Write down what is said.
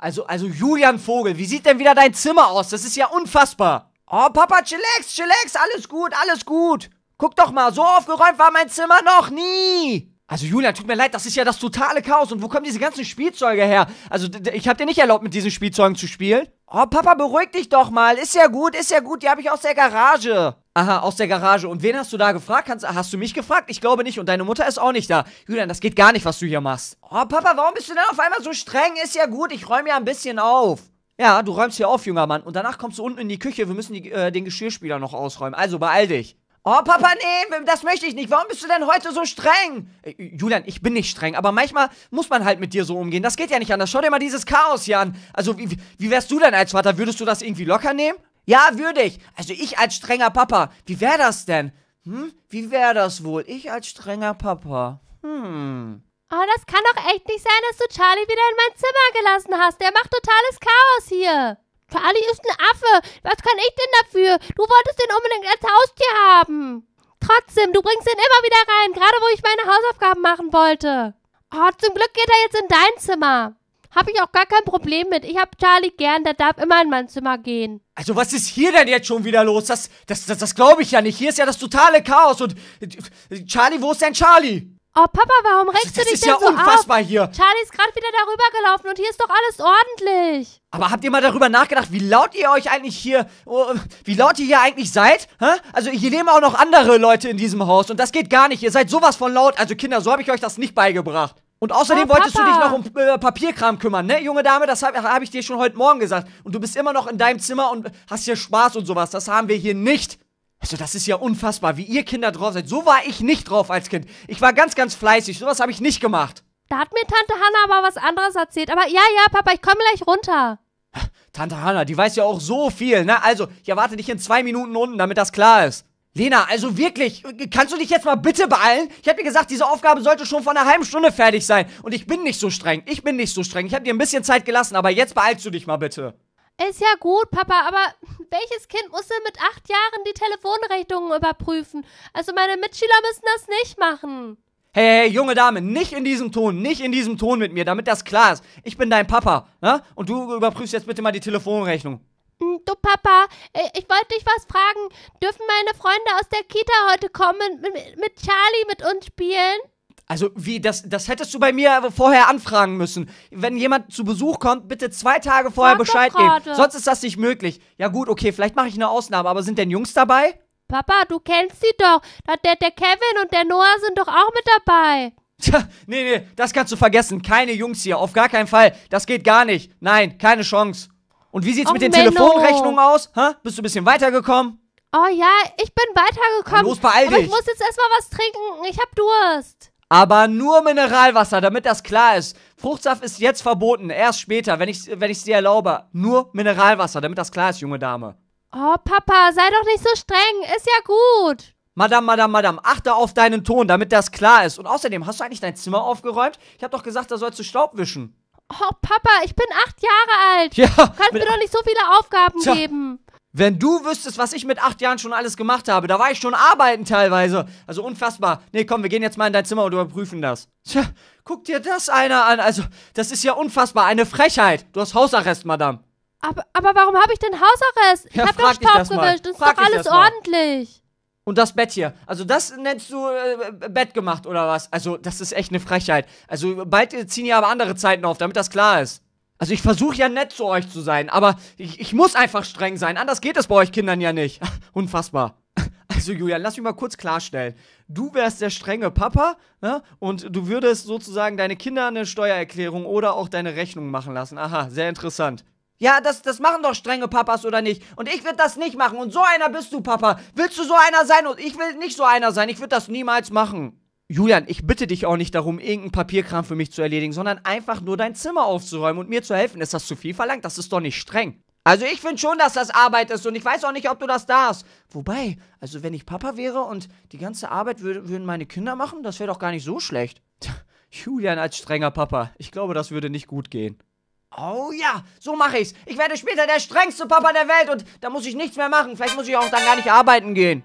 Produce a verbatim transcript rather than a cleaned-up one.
Also, also Julian Vogel, wie sieht denn wieder dein Zimmer aus? Das ist ja unfassbar. Oh, Papa, chillax, chillax, alles gut, alles gut. Guck doch mal, so aufgeräumt war mein Zimmer noch nie. Also Julian, tut mir leid, das ist ja das totale Chaos. Und wo kommen diese ganzen Spielzeuge her? Also, ich hab dir nicht erlaubt, mit diesen Spielzeugen zu spielen. Oh, Papa, beruhig dich doch mal. Ist ja gut, ist ja gut, die habe ich aus der Garage. Aha, aus der Garage. Und wen hast du da gefragt? Hast, hast du mich gefragt? Ich glaube nicht. Und deine Mutter ist auch nicht da. Julian, das geht gar nicht, was du hier machst. Oh, Papa, warum bist du denn auf einmal so streng? Ist ja gut, ich räume ja ein bisschen auf. Ja, du räumst hier auf, junger Mann. Und danach kommst du unten in die Küche. Wir müssen die, äh, den Geschirrspüler noch ausräumen. Also, beeil dich. Oh, Papa, nee, das möchte ich nicht. Warum bist du denn heute so streng? Äh, Julian, ich bin nicht streng, aber manchmal muss man halt mit dir so umgehen. Das geht ja nicht anders. Schau dir mal dieses Chaos hier an. Also, wie, wie wärst du denn als Vater? Würdest du das irgendwie locker nehmen? Ja, würde ich. Also, ich als strenger Papa. Wie wäre das denn? Hm? Wie wäre das wohl? Ich als strenger Papa. Hm. Oh, das kann doch echt nicht sein, dass du Charlie wieder in mein Zimmer gelassen hast. Der macht totales Chaos hier. Charlie ist ein Affe. Was kann ich denn dafür? Du wolltest den unbedingt als Haustier haben. Trotzdem, du bringst ihn immer wieder rein, gerade wo ich meine Hausaufgaben machen wollte. Oh, zum Glück geht er jetzt in dein Zimmer. Hab ich auch gar kein Problem mit. Ich hab Charlie gern, der darf immer in mein Zimmer gehen. Also was ist hier denn jetzt schon wieder los? Das, das, das, das glaube ich ja nicht. Hier ist ja das totale Chaos und... Charlie, wo ist denn Charlie? Oh, Papa, warum regst also, du dich denn so auf? Das ist ja unfassbar hier. Charlie ist gerade wieder darüber gelaufen und hier ist doch alles ordentlich. Aber habt ihr mal darüber nachgedacht, wie laut ihr euch eigentlich hier, wie laut ihr hier eigentlich seid? Hä? Also hier leben auch noch andere Leute in diesem Haus und das geht gar nicht. Ihr seid sowas von laut. Also Kinder, so habe ich euch das nicht beigebracht. Und außerdem oh, wolltest Papa. du dich noch um äh, Papierkram kümmern, ne, junge Dame? Das habe hab ich dir schon heute Morgen gesagt. Und du bist immer noch in deinem Zimmer und hast hier Spaß und sowas. Das haben wir hier nicht. Also das ist ja unfassbar, wie ihr Kinder drauf seid. So war ich nicht drauf als Kind. Ich war ganz, ganz fleißig. Sowas habe ich nicht gemacht. Da hat mir Tante Hanna aber was anderes erzählt. Aber ja, ja, Papa, ich komme gleich runter. Tante Hanna, die weiß ja auch so viel, ne? Also, ich erwarte dich in zwei Minuten unten, damit das klar ist. Lena, also wirklich, kannst du dich jetzt mal bitte beeilen? Ich hab dir gesagt, diese Aufgabe sollte schon vor einer halben Stunde fertig sein. Und ich bin nicht so streng. Ich bin nicht so streng. Ich habe dir ein bisschen Zeit gelassen, aber jetzt beeilst du dich mal bitte. Ist ja gut, Papa, aber welches Kind muss denn mit acht Jahren die Telefonrechnungen überprüfen? Also meine Mitschüler müssen das nicht machen. Hey, hey, junge Dame, nicht in diesem Ton, nicht in diesem Ton mit mir, damit das klar ist. Ich bin dein Papa, ne? Und du überprüfst jetzt bitte mal die Telefonrechnung. Du, Papa, ich wollte dich was fragen. Dürfen meine Freunde aus der Kita heute kommen, mit, mit Charlie mit uns spielen? Also, wie, das, das hättest du bei mir vorher anfragen müssen. Wenn jemand zu Besuch kommt, bitte zwei Tage vorher Bescheid geben. Sonst ist das nicht möglich. Ja gut, okay, vielleicht mache ich eine Ausnahme, aber sind denn Jungs dabei? Papa, du kennst die doch. Der, der Kevin und der Noah sind doch auch mit dabei. Tja, nee, nee, das kannst du vergessen. Keine Jungs hier, auf gar keinen Fall. Das geht gar nicht. Nein, keine Chance. Und wie sieht's mit den Telefonrechnungen aus? Hä? Bist du ein bisschen weitergekommen? Oh ja, ich bin weitergekommen. Los, beeil dich. Aber ich muss jetzt erstmal was trinken. Ich hab Durst. Aber nur Mineralwasser, damit das klar ist. Fruchtsaft ist jetzt verboten, erst später, wenn ich wenn ich's dir erlaube. Nur Mineralwasser, damit das klar ist, junge Dame. Oh, Papa, sei doch nicht so streng, ist ja gut. Madame, Madame, Madame, achte auf deinen Ton, damit das klar ist. Und außerdem, hast du eigentlich dein Zimmer aufgeräumt? Ich hab doch gesagt, da sollst du Staub wischen. Oh, Papa, ich bin acht Jahre alt. Ja, du kannst mir doch nicht so viele Aufgaben Tja. geben. Wenn du wüsstest, was ich mit acht Jahren schon alles gemacht habe, da war ich schon arbeiten teilweise. Also unfassbar. Nee, komm, wir gehen jetzt mal in dein Zimmer und überprüfen das. Tja, guck dir das einer an. Also, das ist ja unfassbar. Eine Frechheit. Du hast Hausarrest, Madame. Aber, aber warum habe ich denn Hausarrest? Ich ja, hab doch Staub gewischt. Das ist doch alles ordentlich. Und das Bett hier. Also das nennst du äh, Bett gemacht oder was? Also, das ist echt eine Frechheit. Also, bald ziehen ja aber andere Zeiten auf, damit das klar ist. Also ich versuche ja nett zu euch zu sein, aber ich, ich muss einfach streng sein. Anders geht es bei euch Kindern ja nicht. Unfassbar. Also Julian, lass mich mal kurz klarstellen. Du wärst der strenge Papa, ne? Und du würdest sozusagen deine Kinder eine Steuererklärung oder auch deine Rechnung machen lassen. Aha, sehr interessant. Ja, das, das machen doch strenge Papas, oder nicht? Und ich würde das nicht machen. Und so einer bist du, Papa. Willst du so einer sein? Und ich will nicht so einer sein. Ich würde das niemals machen. Julian, ich bitte dich auch nicht darum, irgendeinen Papierkram für mich zu erledigen, sondern einfach nur dein Zimmer aufzuräumen und mir zu helfen. Ist das zu viel verlangt? Das ist doch nicht streng. Also ich finde schon, dass das Arbeit ist und ich weiß auch nicht, ob du das darfst. Wobei, also wenn ich Papa wäre und die ganze Arbeit würd, würden meine Kinder machen, das wäre doch gar nicht so schlecht. Tja, Julian als strenger Papa, ich glaube, das würde nicht gut gehen. Oh ja, so mache ich's. Ich werde später der strengste Papa der Welt und da muss ich nichts mehr machen. Vielleicht muss ich auch dann gar nicht arbeiten gehen.